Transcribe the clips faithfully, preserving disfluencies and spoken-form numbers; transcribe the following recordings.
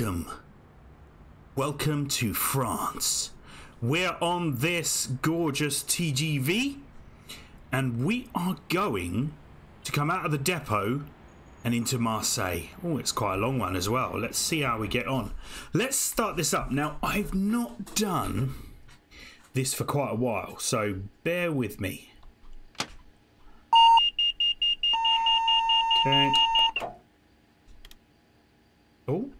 Welcome. Welcome to France. We're on this gorgeous T G V and we are going to come out of the depot and into Marseille. Oh, it's quite a long one as well. Let's see how we get on. Let's start this up. Now, I've not done this for quite a while, so bear with me. Okay. Oh.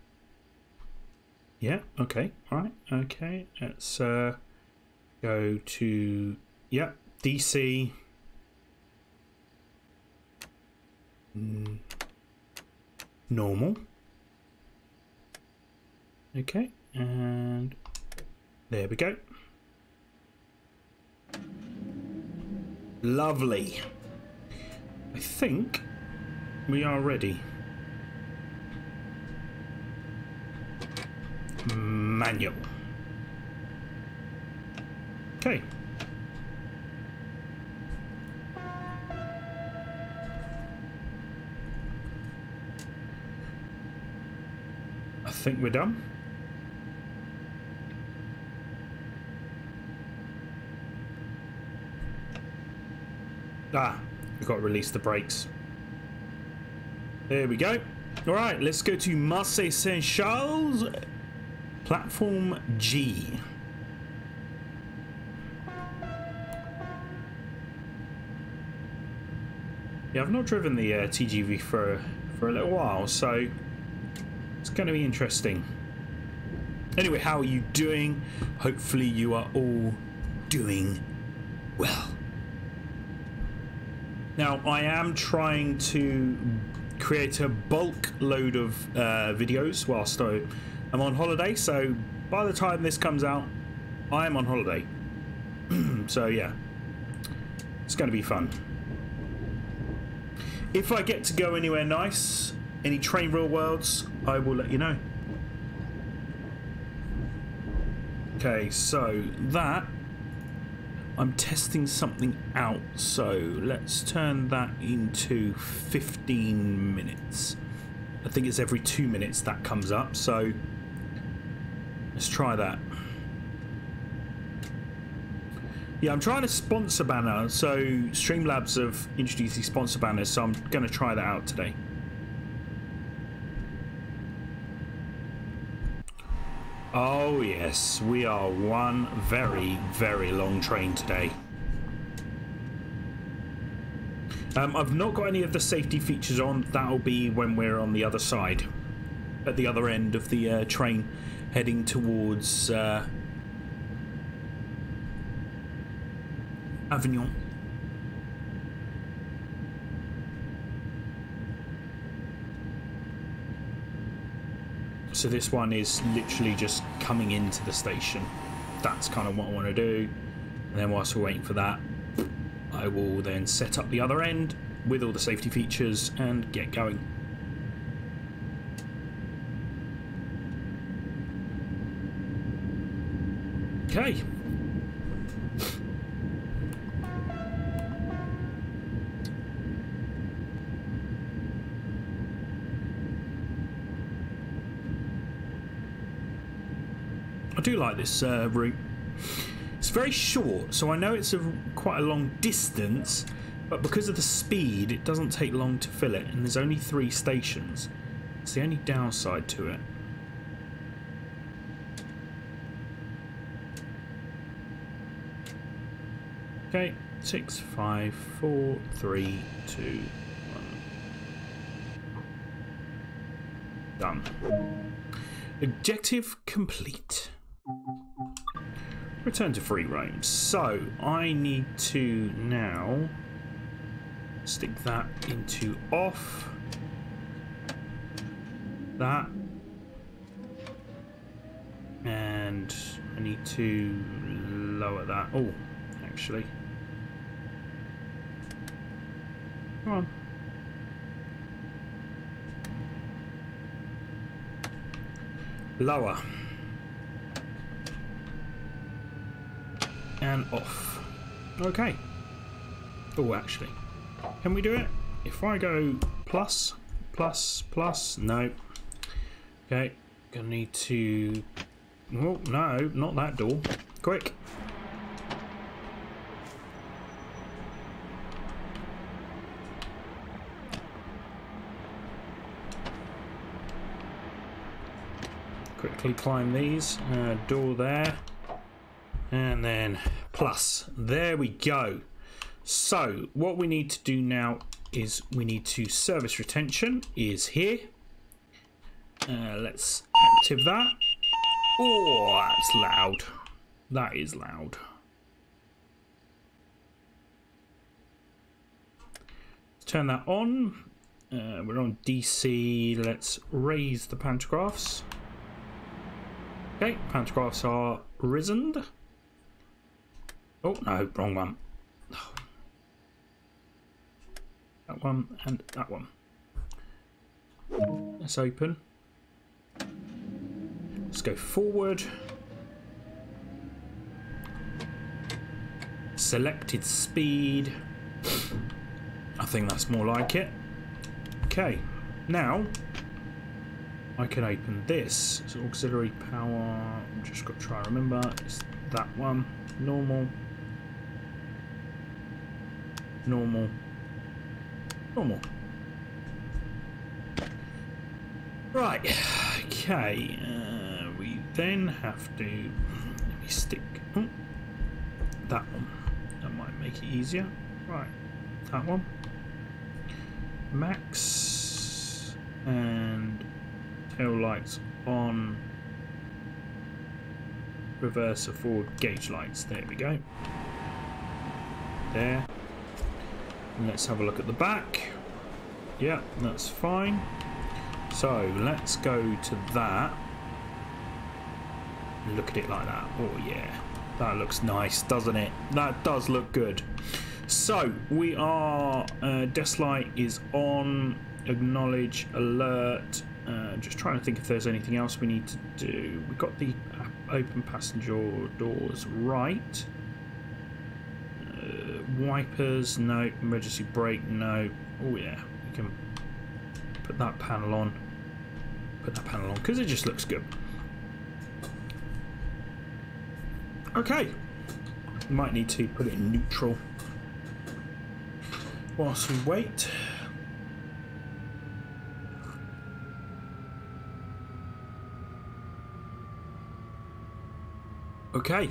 Yeah, okay, all right, okay. Let's uh, go to, yeah, D C. Mm. Normal. Okay, and there we go. Lovely. I think we are ready. Manual. Okay. I think we're done. Ah, we've got to release the brakes. There we go. All right, let's go to Marseille Saint-Charles. Platform G. Yeah, I've not driven the uh, T G V for, for a little while, so it's going to be interesting. Anyway, how are you doing? Hopefully you are all doing well. Now, I am trying to create a bulk load of uh, videos whilst I... I'm on holiday, so by the time this comes out, I am on holiday. So yeah, it's going to be fun. If I get to go anywhere nice, any train real worlds, I will let you know. Okay, so that, I'm testing something out, so let's turn that into fifteen minutes. I think it's every two minutes that comes up, so... let's try that. Yeah, I'm trying a sponsor banner. So Streamlabs have introduced these sponsor banners, so I'm going to try that out today. Oh yes, we are one very, very long train today. Um, I've not got any of the safety features on. That'll be when we're on the other side, at the other end of the uh, train, heading towards uh, Avignon. So this one is literally just coming into the station. That's kind of what I want to do. And then whilst we're waiting for that, I will then set up the other end with all the safety features and get going. Okay. I do like this uh, route. It's very short, so I know it's a, quite a long distance, but because of the speed, it doesn't take long to fill it, and there's only three stations. It's the only downside to it. Okay, six, five, four, three, two, one. Done. Objective complete. Return to free roam. So I need to now stick that into off. That. And I need to lower that. Oh, actually. Come on. Lower. And off. Okay. Oh, actually, can we do it? If I go plus, plus, plus, no. Okay, Gonna need to... Oh, no, not that door. Quick! Quickly climb these. Uh, door there. And then plus. There we go. So, what we need to do now is we need to service retention is here. Uh, let's activate that. Oh, that's loud. That is loud. Let's turn that on. Uh, we're on D C. Let's raise the pantographs. Okay, pantographs are risen. Oh, no, wrong one. That one and that one. Let's open. Let's go forward. Selected speed. I think that's more like it. Okay, now I can open this. So auxiliary power, I've just got to try to remember. It's that one. Normal. Normal. Normal. Right, okay, uh, we then have to, let me stick, oh, that one, that might make it easier, right, that one, max, and tail lights on, reverse or forward gauge lights, there we go, there, and let's have a look at the back, yeah, that's fine. So let's go to that and look at it like that. Oh yeah, that looks nice, doesn't it? That does look good. So we are, uh, desk light is on, acknowledge, alert. Uh, just trying to think if there's anything else we need to do. We've got the open passenger doors right. Uh, wipers, no. Emergency brake, no. Oh yeah, we can put that panel on. Put that panel on because it just looks good. Okay, might need to put it in neutral whilst we wait. Okay,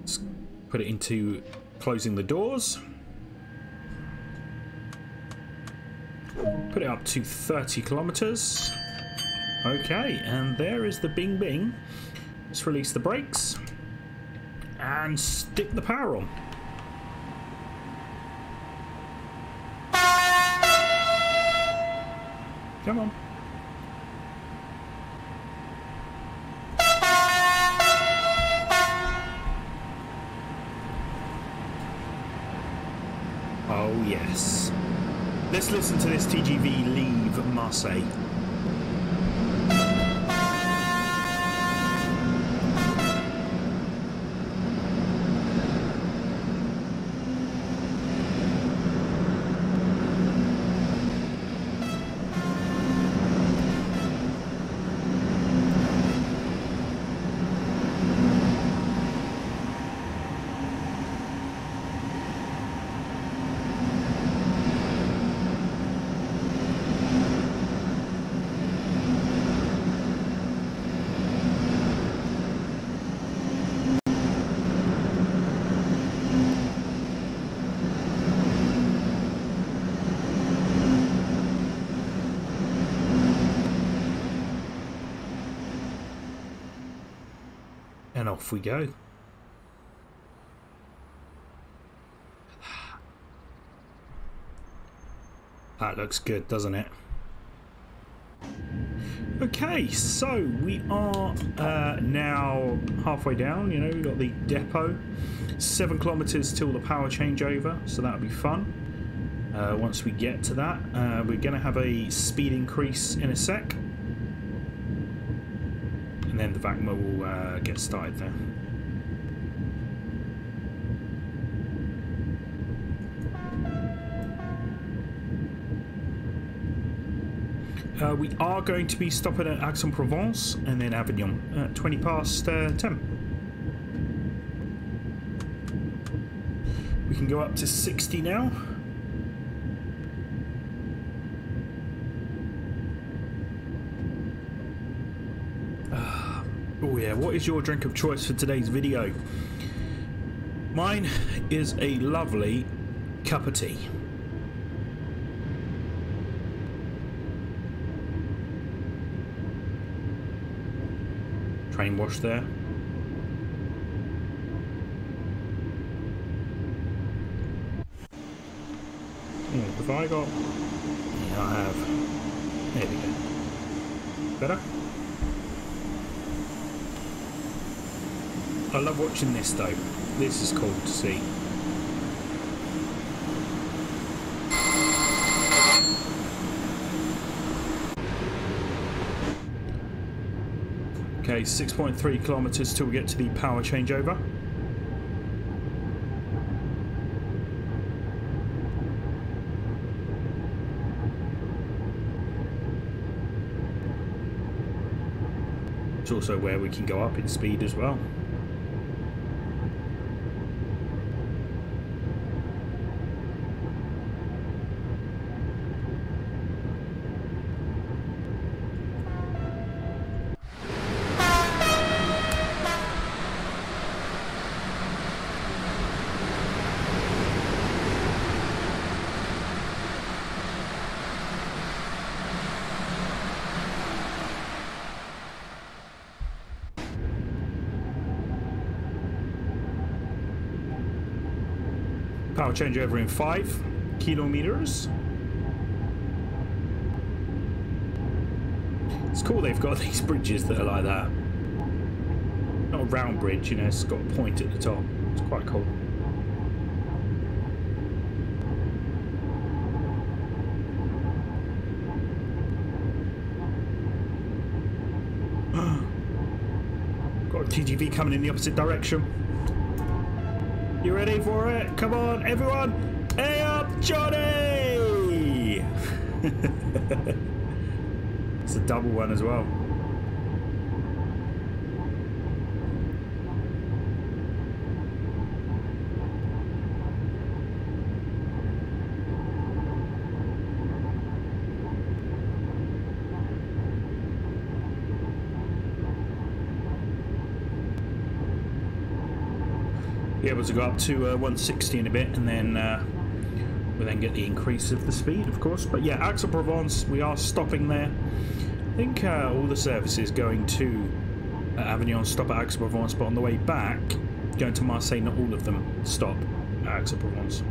let's put it into closing the doors. Put it up to thirty kilometers. Okay, and there is the bing bing. Let's release the brakes and stick the power on. Come on. Oh yes. Let's listen to this T G V leave Marseille. And off we go. That looks good, doesn't it? Okay, so we are uh, now halfway down. You know, we've got the depot. Seven kilometers till the power changeover, so that'll be fun. Uh, once we get to that, uh, we're going to have a speed increase in a sec. Then the VACMA will uh, get started there. Uh, we are going to be stopping at Aix-en-Provence and then Avignon at twenty past ten. We can go up to sixty now. Uh, oh yeah, what is your drink of choice for today's video? Mine is a lovely cup of tea. Train wash there. Yeah, have I got? Yeah, I have. There we go. Better? I love watching this though. This is cool to see. Okay, six point three kilometers till we get to the power changeover. Also where we can go up in speed as well. Power change over in five kilometers. It's cool they've got these bridges that are like that. Not a round bridge, you know, it's got a point at the top. It's quite cool. Got a T G V coming in the opposite direction. You ready for it? Come on, everyone! Hey up, Johnny! It's a double one as well. Be able to go up to uh, one sixty in a bit, and then uh, we'll then get the increase of the speed, of course. But yeah, Aix-en-Provence, we are stopping there. I think uh, all the services going to uh, Avignon stop at Aix-en-Provence, but on the way back, going to Marseille, not all of them stop at Aix-en-Provence.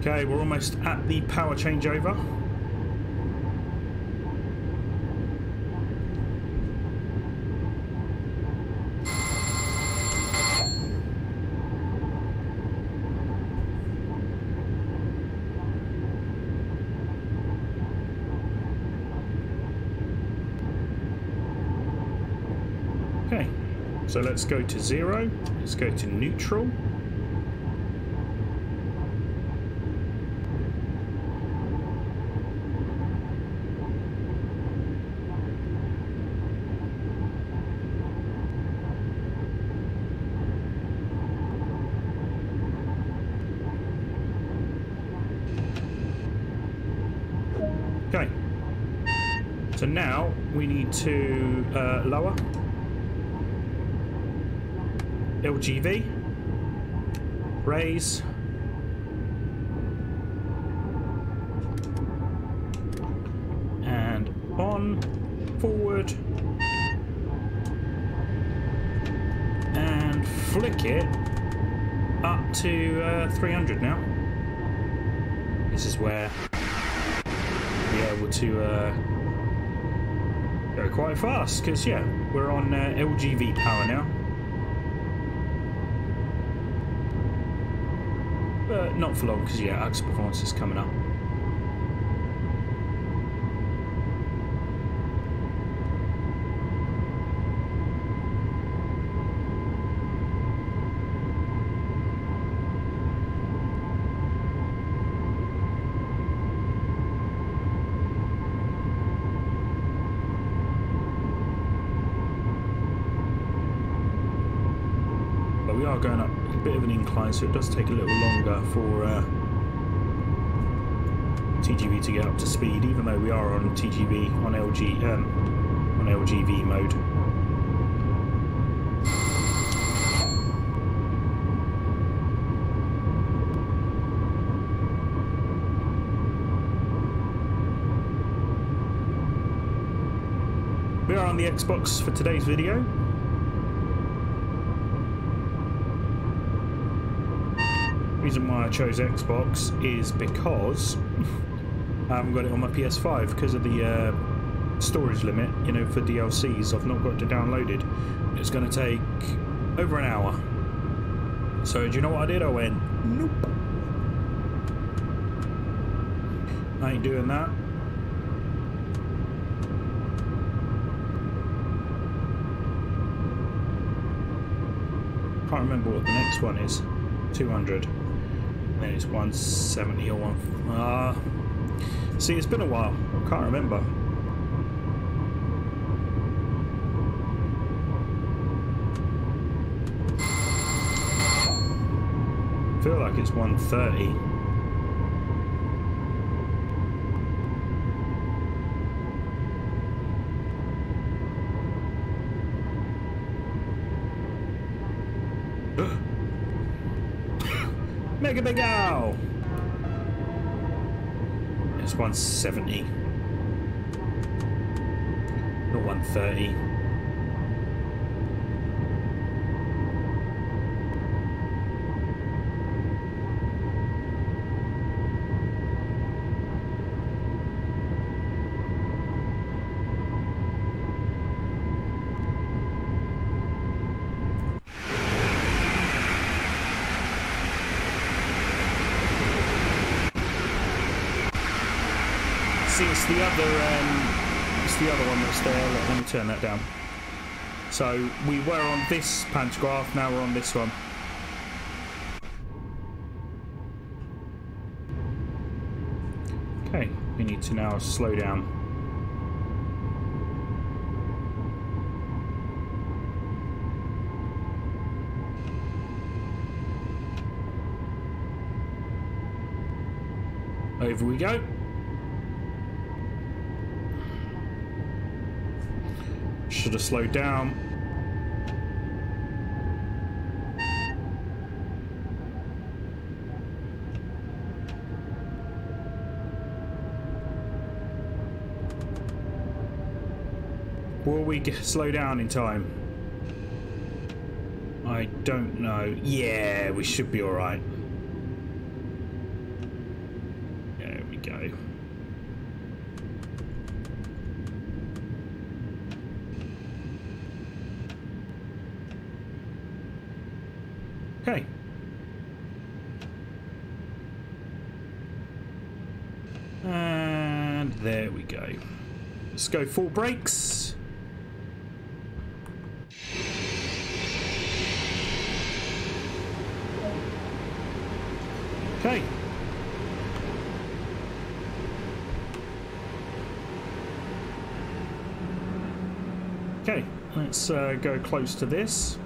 Okay, we're almost at the power changeover. So let's go to zero, let's go to neutral. Okay, so now we need to uh, lower. L G V, raise, and on, forward, and flick it up to uh, three hundred now. This is where we're able to uh, go quite fast, because yeah, we're on uh, L G V power now. But not for long, because yeah, Aix-en-Provence is coming up. we are going up a bit of an incline, so it does take a little longer for uh, T G V to get up to speed, even though we are on T G V on L G um, on L G V mode. We are on the Xbox for today's video. The reason why I chose Xbox is because I haven't got it on my P S five because of the uh, storage limit, you know, for D L Cs. I've not got it downloaded. It's going to take over an hour. So do you know what I did? I went, nope. I ain't doing that. I can't remember what the next one is. two hundred. And then it's one seventy or one. Ah. Uh, see, it's been a while. I can't remember. I feel like it's one thirty. Mega big owl! It's one seventy. Not one thirty. The other, um, it's the other one that's there. Look, let me turn that down. So we were on this pantograph, now we're on this one. Okay, we need to now slow down. Over we go. Should have slowed down. Will we get, slow down in time? I don't know. Yeah, we should be all right. There we go. Okay. And there we go. Let's go full brakes. Okay. Okay, let's uh, go close to this.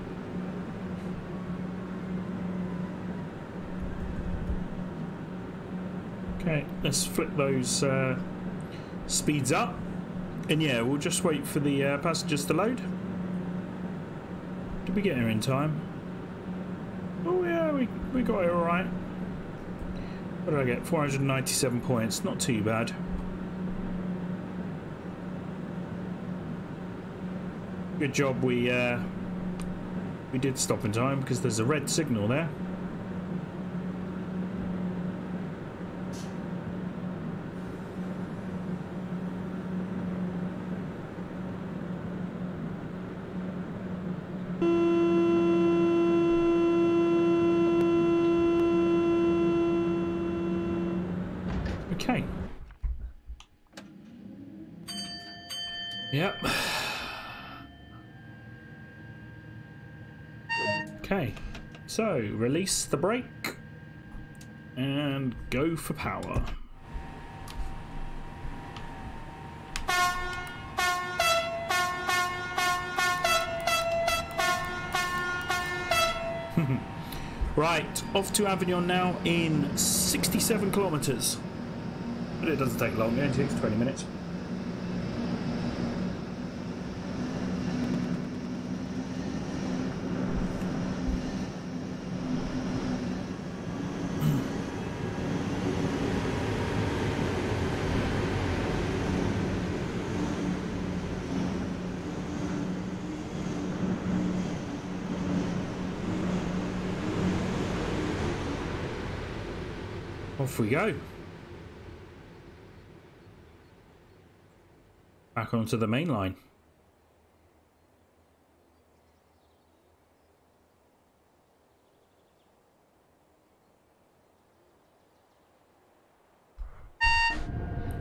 Okay, let's flip those uh, speeds up, and yeah, we'll just wait for the uh, passengers to load. Did we get here in time? Oh yeah, we, we got here all right. What did I get? four hundred ninety-seven points, not too bad. Good job we, uh, we did stop in time, because there's a red signal there. Okay. Yep. Okay. So, release the brake and go for power. Right, off to Avignon now in sixty-seven kilometers. But it doesn't take long, it only takes twenty minutes. Off we go. Back onto the main line.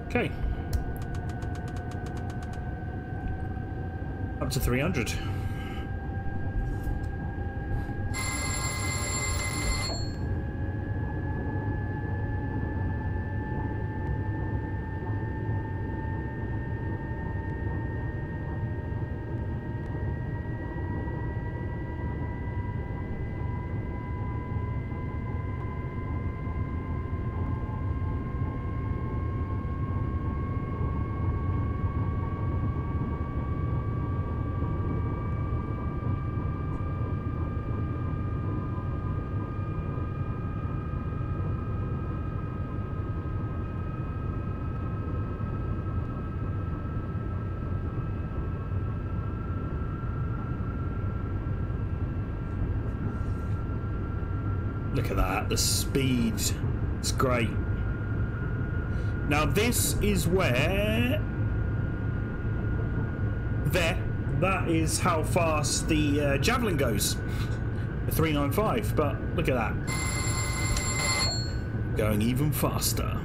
Okay. Up to three hundred. Look at that, the speed, it's great. Now this is where, there, that is how fast the uh, Javelin goes, the three ninety-five, but look at that, going even faster.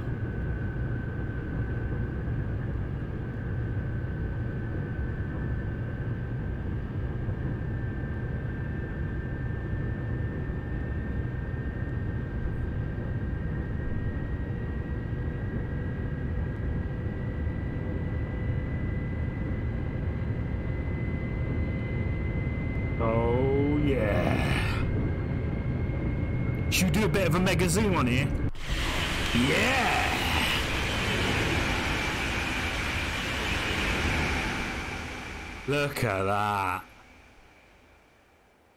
Of a MegaSim on here. Yeah! Look at that.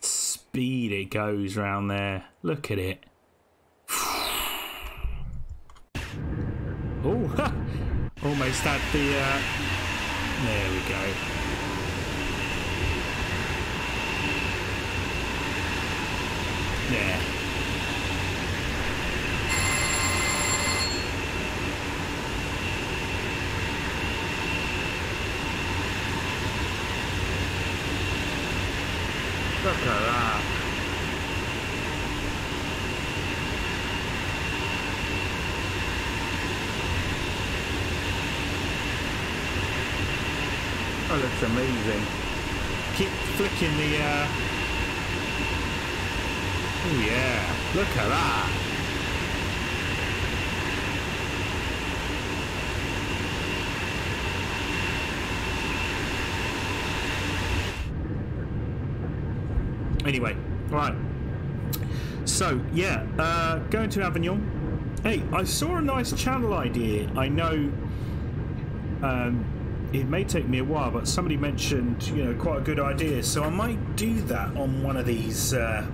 Speed it goes round there. Look at it. Oh, ha! Almost had the... Uh... There we go. Yeah. Look at that. That looks amazing. Keep flicking the... Uh... Oh yeah, look at that. Anyway, right. So, yeah, uh, going to Avignon. Hey, I saw a nice channel idea. I know um, it may take me a while, but somebody mentioned, you know, quite a good idea. So I might do that on one of these, uh,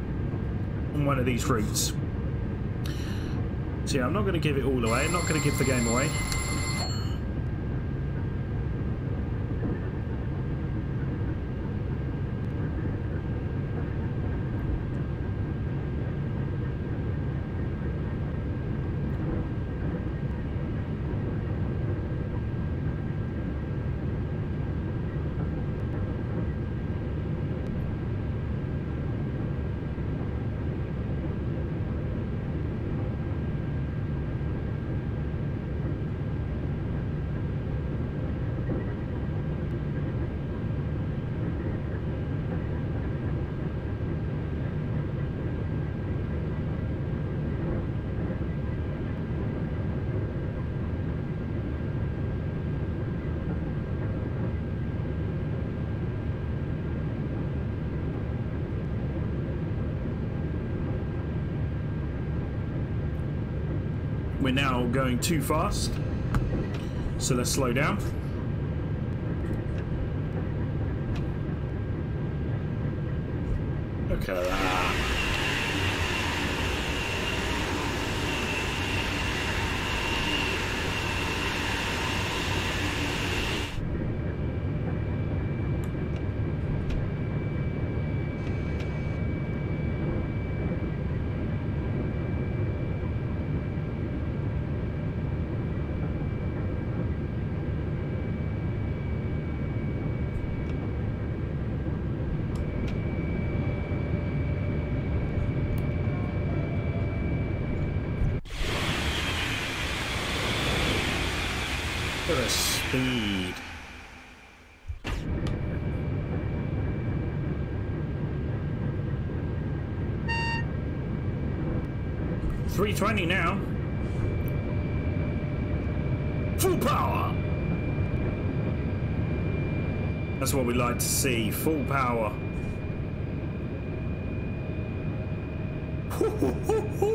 on one of these routes. So yeah, I'm not going to give it all away. I'm not going to give the game away. We're now going too fast, so let's slow down. Look at that. Speed. three twenty now. Full power. That's what we like to see. Full power. Hoo, hoo, hoo, hoo.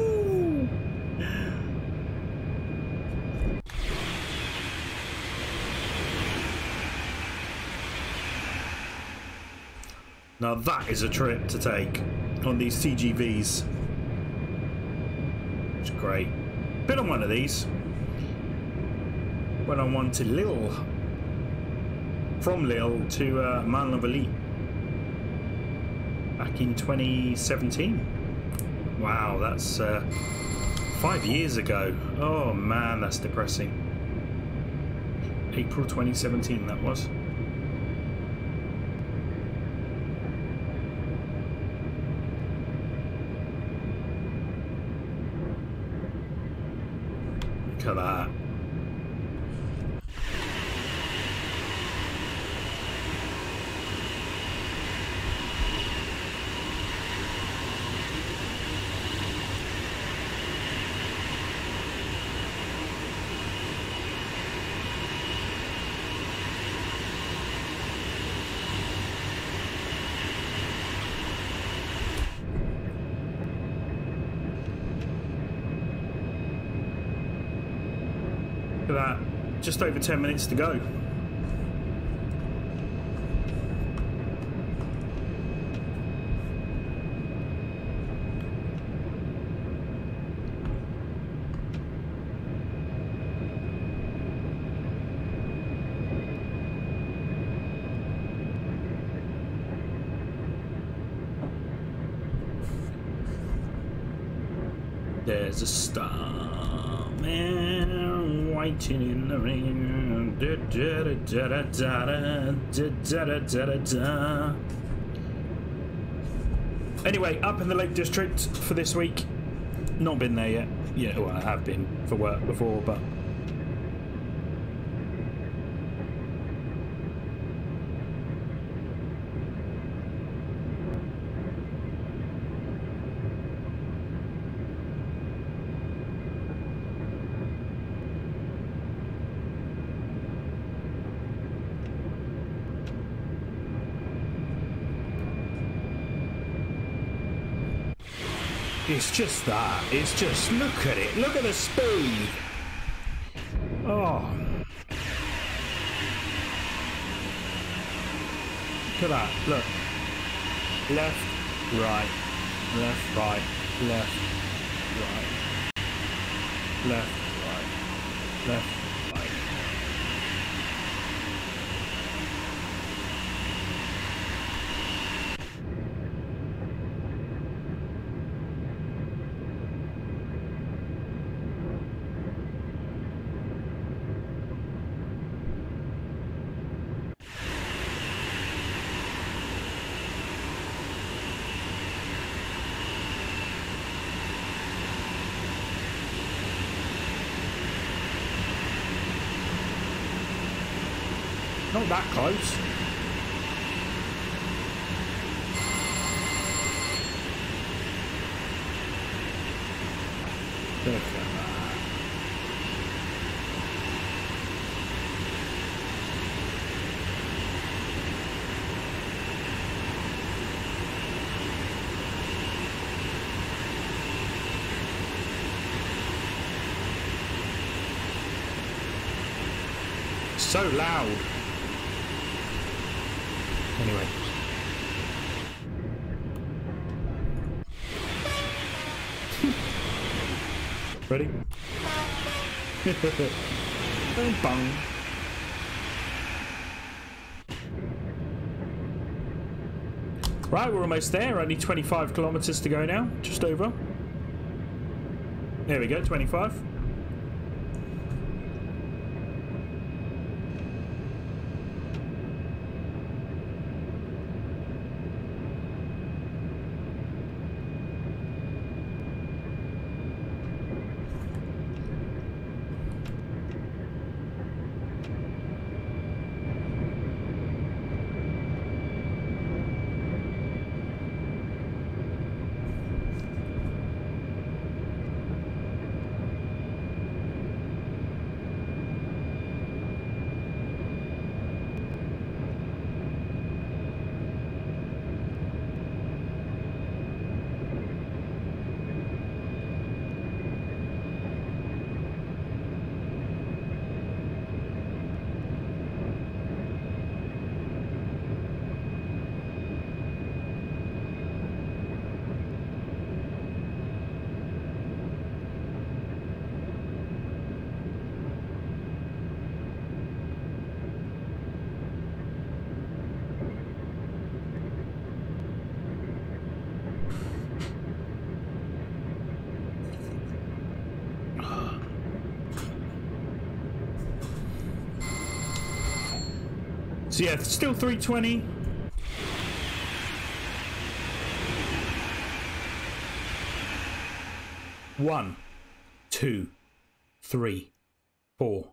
Now that is a trip to take on these T G Vs. It's great. Been on one of these. Went on one to Lille. From Lille to uh, Marseille back in twenty seventeen. Wow, that's uh, five years ago. Oh man, that's depressing. April twenty seventeen that was. Look at that. That just over ten minutes to go. There's a star man waiting in the rain. Da, da, da, da, da, da, da, da, da, da. Anyway, up in the Lake District for this week. Not been there yet. Yeah, well, I have been for work before, but it's just that. It's just, look at it. Look at the speed. Oh. Look at that. Look. Left, right. Left, right. Left, right. Left, right. Left, right. Not that close. Look at that. so loud. Anyway. Ready? Bang, bang. Right, we're almost there. Only twenty-five kilometers to go now. Just over. There we go, twenty-five. So yeah, still three twenty. One, two, three, four,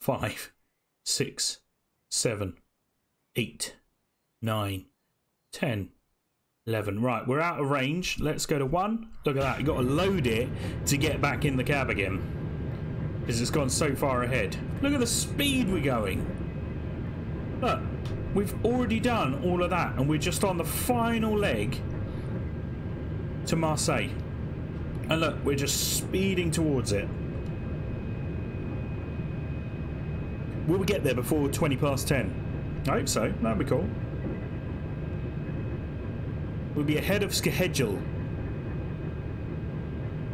five, six, seven, eight, nine, ten, eleven. Right, we're out of range. Let's go to one. Look at that. You've got to load it to get back in the cab again, because it's gone so far ahead. Look at the speed we're going. Look, we've already done all of that, and we're just on the final leg to Marseille. And look, we're just speeding towards it. Will we get there before twenty past ten? I hope so. That'd be cool. We'll be ahead of schedule.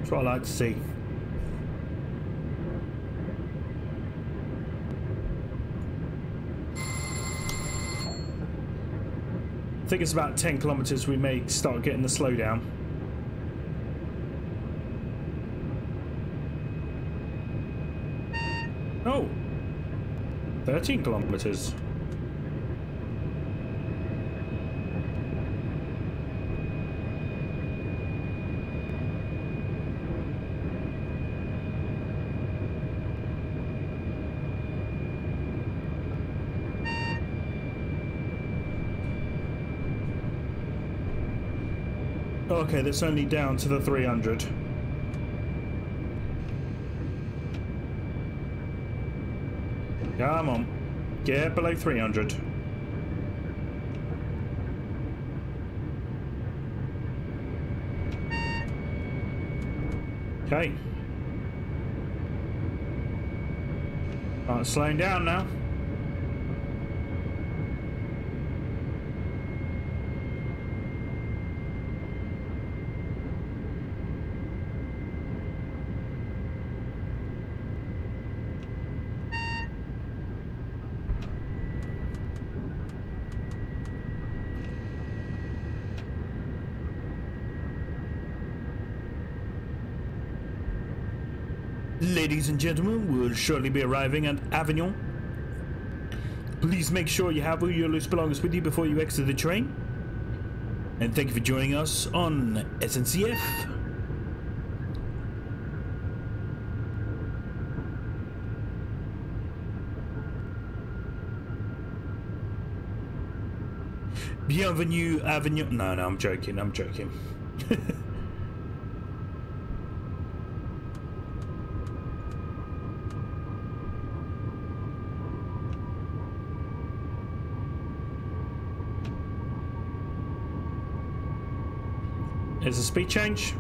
That's what I like to see. I think it's about ten kilometers we may start getting the slowdown. Oh, thirteen kilometers. Okay, that's only down to the three hundred. Come on, get below three hundred. Okay. Oh, it's slowing down now. Ladies and gentlemen, we'll shortly be arriving at Avignon. Please make sure you have all your loose belongings with you before you exit the train. And thank you for joining us on S N C F. Bienvenue, Avignon. No, no, I'm joking, I'm joking. There's a speed change.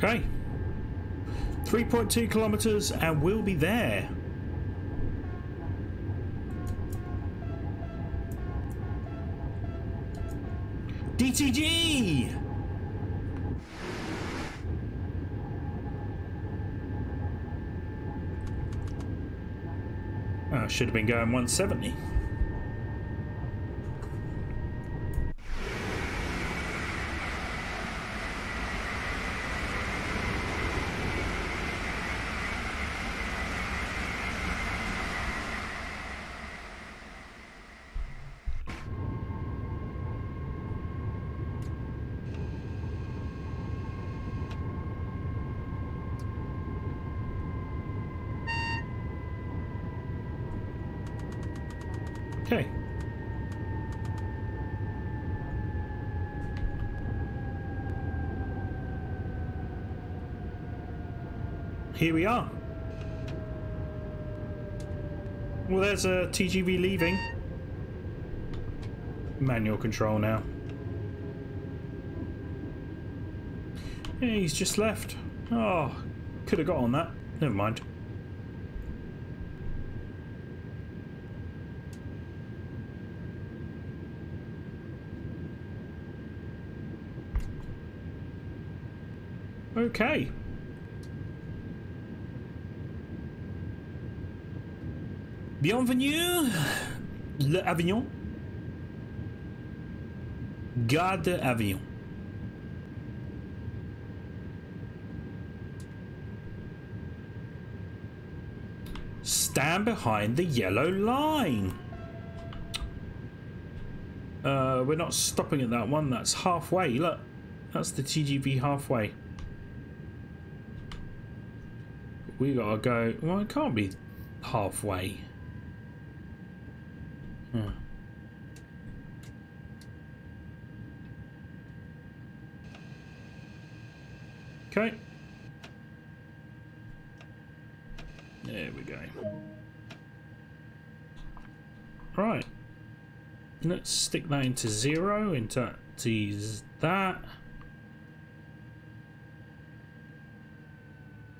Okay. three point two kilometers and we'll be there. D T G! Oh, should have been going one seventy. Here we are. Well, there's a T G V leaving. Manual control now. Yeah, he's just left. Oh, could have got on that. Never mind. Okay. Bienvenue, le Avignon, gare de Avignon. Stand behind the yellow line. Uh, we're not stopping at that one. That's halfway. Look, that's the T G V halfway. We gotta go. Well, it can't be halfway. Hmm. Okay. There we go. Right. Let's stick that into zero, into that.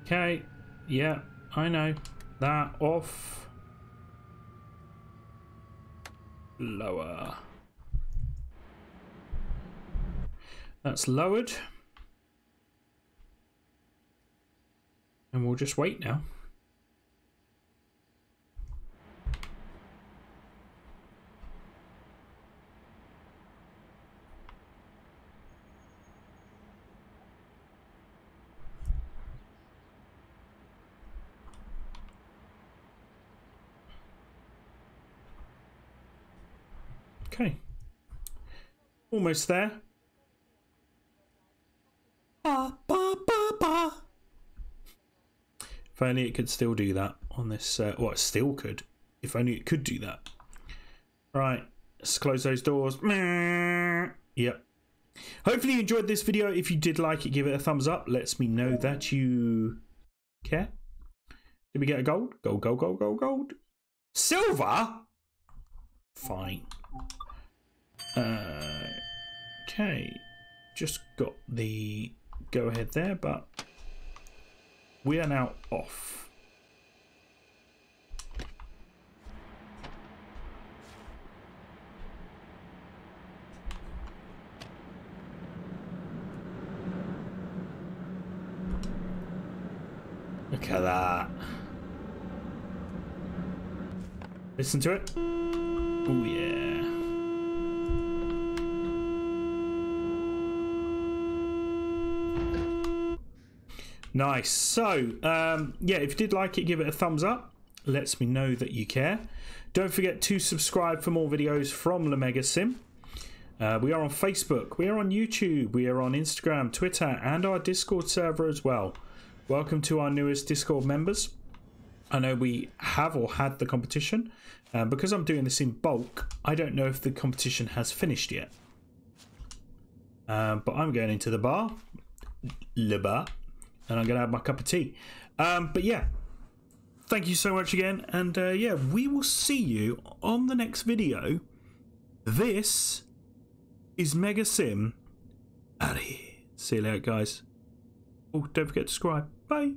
Okay. Yeah, I know. That off. Lower. That's lowered. And we'll just wait now. Okay, almost there. Ba, ba, ba, ba. If only it could still do that on this. Uh, well, it still could. If only it could do that. Right, let's close those doors. Yep. Hopefully you enjoyed this video. If you did like it, give it a thumbs up. Lets me know that you care. Did we get a gold? Gold, gold, gold, gold, gold. Silver? Fine. Uh, okay, just got the go ahead there, but we are now off. Look at that. Listen to it. Oh yeah. Nice. So um yeah, if you did like it, give it a thumbs up. Lets me know that you care. Don't forget to subscribe for more videos from MegaSim. Uh, we are on Facebook, we are on YouTube, we are on Instagram, Twitter, and our Discord server as well. Welcome to our newest Discord members. I know we have or had the competition. Uh, because I'm doing this in bulk, I don't know if the competition has finished yet. Uh, but I'm going into the bar, le bar. And I'm going to have my cup of tea. Um, but yeah, thank you so much again. And uh, yeah, we will see you on the next video. This is MegaSim. Allez. See you later, guys. Oh, don't forget to subscribe. Bye.